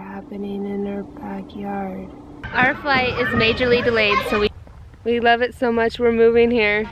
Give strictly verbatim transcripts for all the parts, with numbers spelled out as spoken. happening in our backyard. Our flight is majorly delayed, so we we love it so much we're moving here.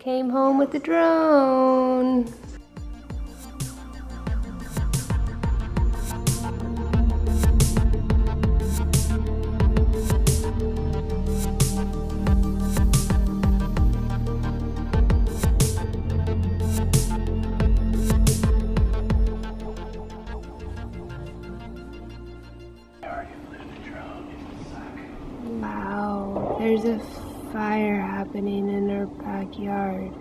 Came home with the drone. Wow, there's a fire happening in our backyard.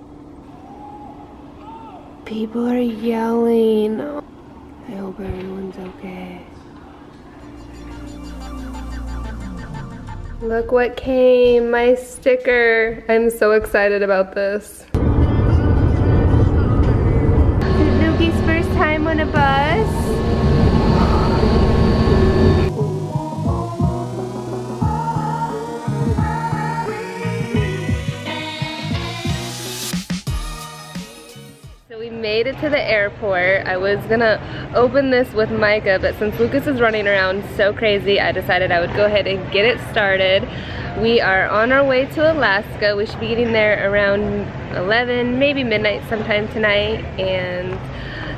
People are yelling. I hope everyone's okay. Look what came, my sticker. I'm so excited about this. Lucas' first time on a bus. Made it to the airport. I was gonna open this with Micah, but since Lucas is running around so crazy, I decided I would go ahead and get it started. We are on our way to Alaska. We should be getting there around eleven, maybe midnight sometime tonight, and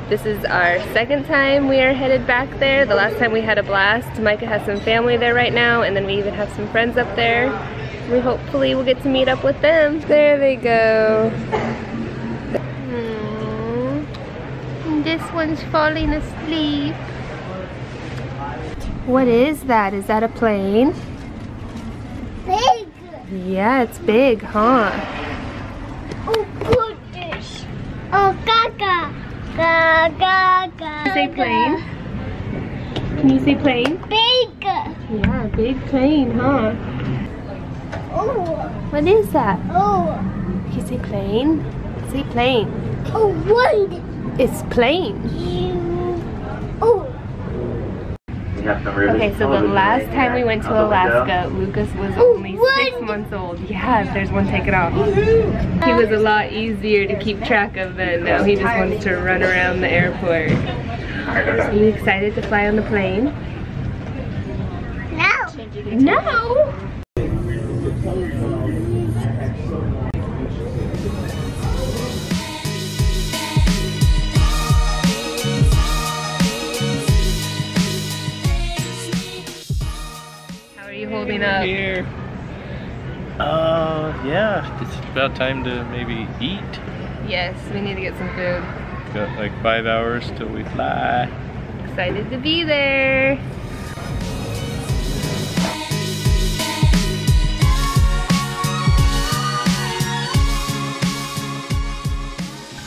this is our second time we are headed back there. The last time we had a blast. Micah has some family there right now, and then we even have some friends up there. We hopefully will get to meet up with them. There they go. This one's falling asleep. What is that? Is that a plane? Big! Yeah, it's big, huh? Oh, goodness. Oh, gaga. Gaga, gaga. Say plane. Can you say plane? Big! Yeah, big plane, huh? Oh. What is that? Oh. Can you say plane? Say plane. Oh, what? It's plain. Oh. Okay, so the last time we went to Alaska, Lucas was only six months old. Yeah, there's one taken off. He was a lot easier to keep track of than now. He just wants to run around the airport. Are you excited to fly on the plane? No. No. Up. Here. Uh, yeah, it's about time to maybe eat. Yes, we need to get some food. Got like five hours till we fly. Excited to be there.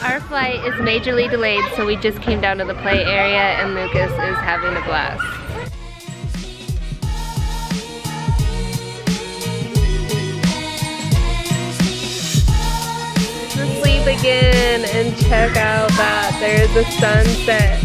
Our flight is majorly delayed, so we just came down to the play area and Lucas is having a blast. Again, and check out that there's a sunset.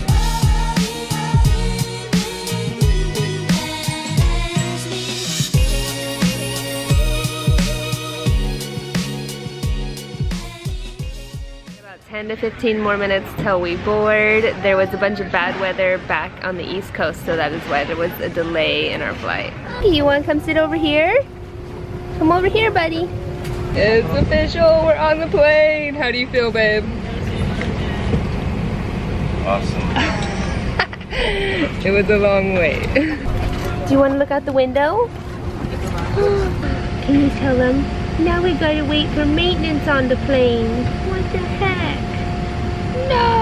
About ten to fifteen more minutes till we board. There was a bunch of bad weather back on the East Coast, so that is why there was a delay in our flight. You want to come sit over here? Come over here, buddy. It's official, we're on the plane. How do you feel, babe? Awesome. It was a long wait. Do you want to look out the window? Can you tell them? Now we gotta wait for maintenance on the plane. What the heck? No!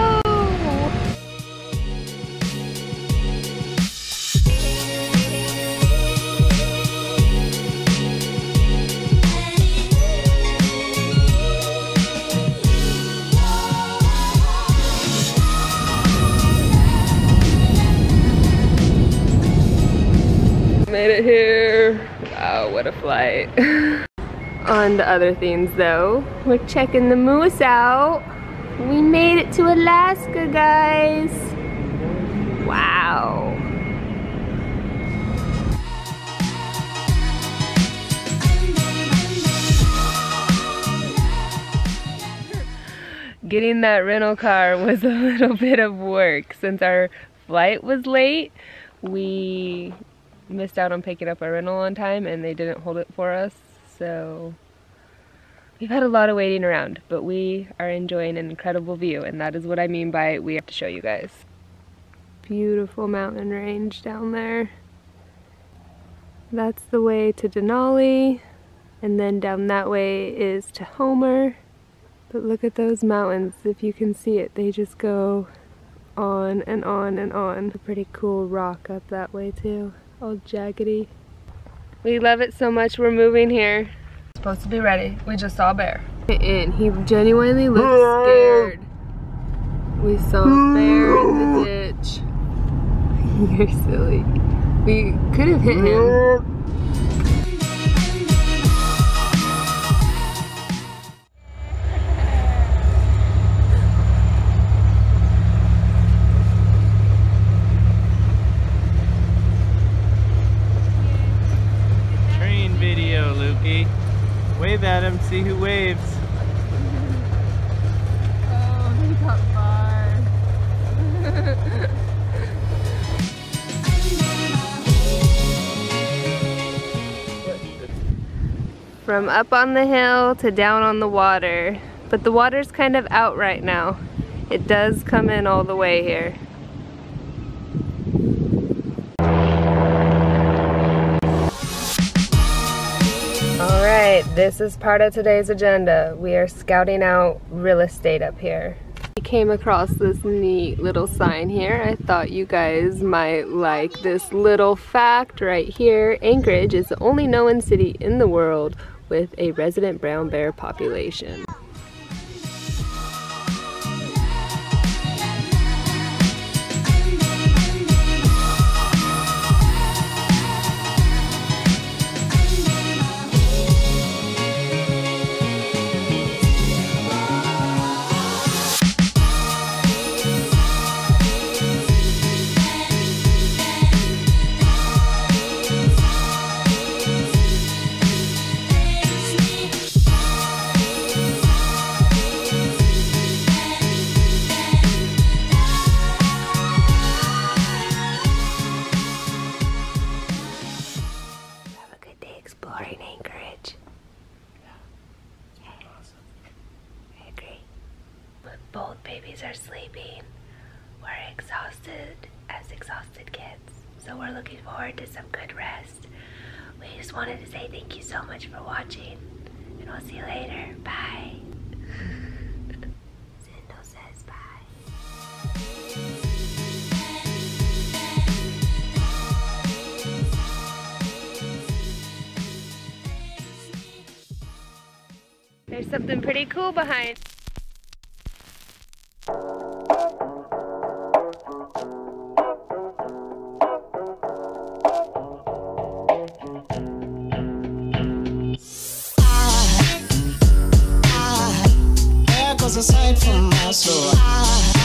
Made it here. Wow, what a flight. On to other themes though. We're checking the moose out. We made it to Alaska, guys. Wow. Getting that rental car was a little bit of work. Since our flight was late, we missed out on picking up our rental on time and they didn't hold it for us, so we've had a lot of waiting around, but we are enjoying an incredible view, and that is what I mean by we have to show you guys. Beautiful mountain range down there. That's the way to Denali, and then down that way is to Homer. But look at those mountains, if you can see it, they just go on and on and on. A pretty cool rock up that way too. All jaggedy. We love it so much, we're moving here. It's supposed to be ready. We just saw a bear. And he genuinely looks scared. We saw a bear in the ditch. You're silly. We could have hit him. Wave at him, see who waves. Oh, he got far. From up on the hill to down on the water. But the water's kind of out right now. It does come in all the way here. This is part of today's agenda. We are scouting out real estate up here. I came across this neat little sign here. I thought you guys might like this little fact right here. Anchorage is the only known city in the world with a resident brown bear population. Exploring Anchorage. Yeah. Yeah. Awesome. I agree. But both babies are sleeping. We're exhausted as exhausted kids. So we're looking forward to some good rest. We just wanted to say thank you so much for watching. And we'll see you later. Bye. Zindo says bye. There's something pretty cool behind. I, I, there goes a sight from my soul. I,